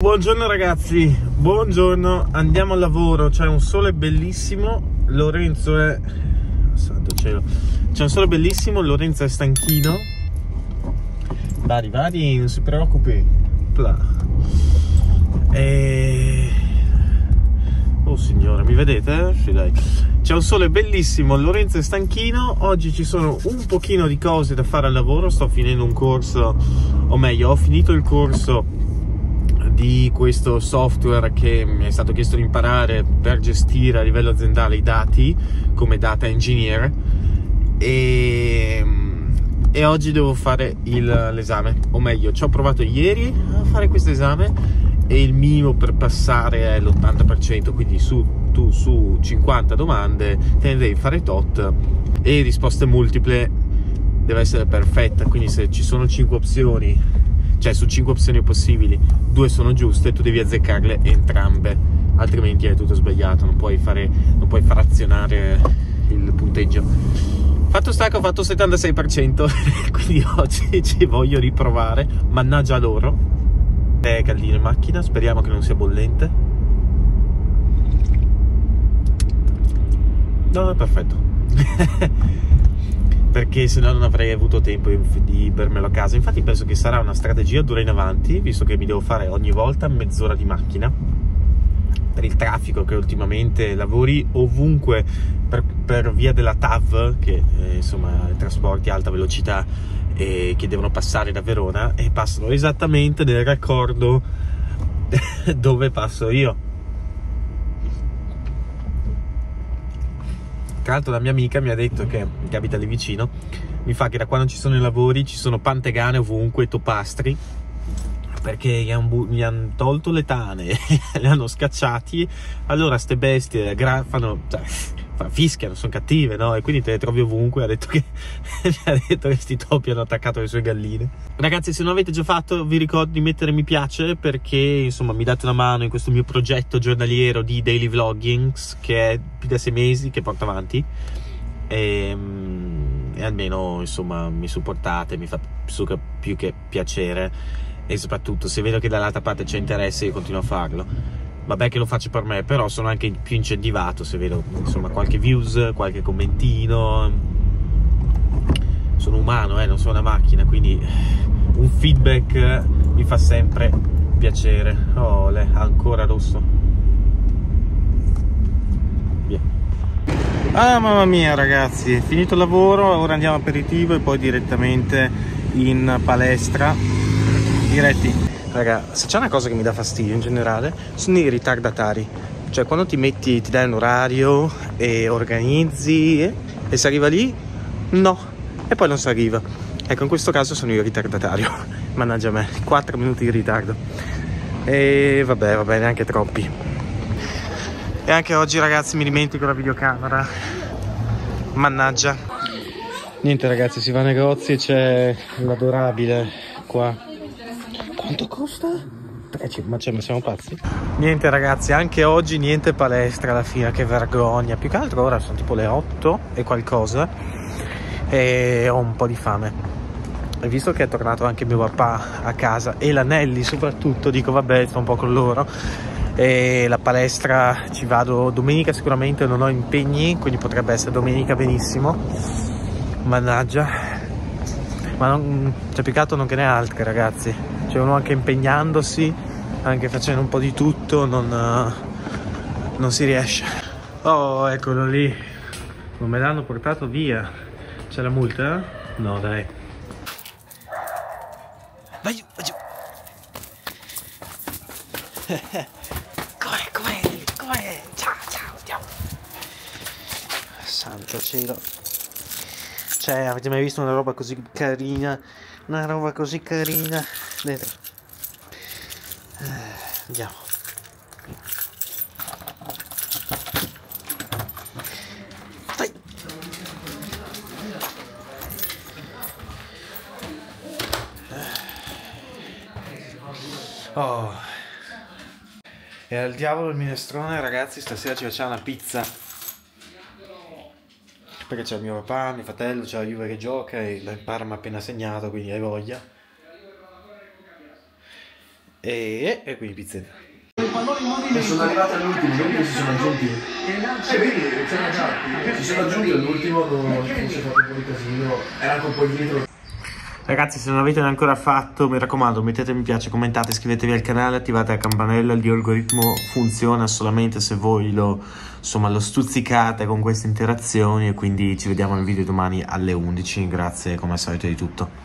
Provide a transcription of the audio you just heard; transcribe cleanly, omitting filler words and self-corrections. Buongiorno ragazzi, buongiorno, andiamo al lavoro, c'è un sole bellissimo, Lorenzo è... santo cielo, c'è un sole bellissimo, Lorenzo è stanchino. Vari, vari, non si preoccupi. Oh signora, mi vedete? Sì dai. C'è un sole bellissimo, Lorenzo è stanchino. Oggi ci sono un pochino di cose da fare al lavoro, sto finendo un corso, o meglio, ho finito il corso di questo software che mi è stato chiesto di imparare per gestire a livello aziendale i dati come data engineer, e oggi devo fare l'esame, o meglio ci ho provato ieri a fare questo esame e il minimo per passare è l'80%, quindi tu su 50 domande te ne devi fare tot e risposte multiple deve essere perfetta, quindi se ci sono 5 opzioni, cioè su 5 opzioni possibili 2 sono giuste, tu devi azzeccarle entrambe, altrimenti è tutto sbagliato, non puoi far azionare il punteggio. Fatto sta che ho fatto 76% quindi oggi ci voglio riprovare, mannaggia loro. È caldino in macchina, speriamo che non sia bollente. No, è perfetto perché se no non avrei avuto tempo di bermelo a casa. Infatti penso che sarà una strategia d'ora in avanti, visto che mi devo fare ogni volta mezz'ora di macchina per il traffico che ultimamente lavori ovunque per via della TAV, che insomma trasporti a alta velocità, che devono passare da Verona e passano esattamente nel raccordo dove passo io. Tra l'altro la mia amica mi ha detto che abita lì vicino, mi fa che da quando ci sono i lavori ci sono pantegane ovunque, topastri, perché gli han tolto le tane, li hanno scacciati, allora ste bestie graffano, cioè, fischiano, sono cattive, no? E quindi te le trovi ovunque. Mi ha detto che sti topi hanno attaccato le sue galline. Ragazzi, se non avete già fatto vi ricordo di mettere mi piace, perché insomma mi date una mano in questo mio progetto giornaliero di daily vloggings che è più da 6 mesi che porto avanti, e almeno insomma mi supportate, mi fa più che piacere, e soprattutto se vedo che dall'altra parte c'è interesse io continuo a farlo. Vabbè che lo faccio per me, però sono anche più incentivato se vedo insomma qualche views, qualche commentino. Sono umano, non sono una macchina, quindi un feedback mi fa sempre piacere. Oh, ancora rosso. Via. Ah, mamma mia ragazzi, è finito il lavoro, ora andiamo aperitivo e poi direttamente in palestra. Diretti. Raga, se c'è una cosa che mi dà fastidio in generale sono i ritardatari, cioè quando ti dai un orario e organizzi e si arriva lì, no, e poi non si arriva. Ecco, in questo caso sono io il ritardatario, mannaggia me, 4 minuti di ritardo e vabbè, neanche troppi. E anche oggi ragazzi mi dimentico la videocamera, mannaggia. Niente ragazzi, si va a negozi, c'è l'adorabile qua. Quanto costa? 3, ma siamo pazzi? Niente ragazzi, anche oggi niente palestra alla fine, che vergogna. Più che altro ora sono tipo le 8 e qualcosa e ho un po' di fame, e visto che è tornato anche mio papà a casa e la Nelly soprattutto, dico vabbè sto un po' con loro e la palestra ci vado domenica sicuramente, non ho impegni, quindi potrebbe essere domenica benissimo, mannaggia. Ma non c'è peccato, non che ne altre ragazzi, cioè uno anche impegnandosi, anche facendo un po' di tutto, non si riesce. Oh, eccolo lì, non me l'hanno portato via. C'è la multa? No dai, vai giù, vai giù. Come è? Ciao, andiamo. Santo cielo, cioè avete mai visto una roba così carina? Dentro. Andiamo. Dai. Oh. E al diavolo il minestrone ragazzi, stasera ci facciamo una pizza, perché c'è mio papà, mio fratello, c'è la Juve che gioca e il Parma appena segnato, quindi hai voglia. E quindi pizzetta. Sono arrivati all'ultimo, quindi si sono aggiunti. Si sono aggiunti all'ultimo, non si è fatto un po' di casino, era anche un po' indietro. Ragazzi, se non l'avete ancora fatto, mi raccomando, mettete mi piace, commentate, iscrivetevi al canale, attivate la campanella. L'algoritmo funziona solamente se voi lo stuzzicate con queste interazioni. E quindi ci vediamo nel video domani alle 11. Grazie come al solito di tutto.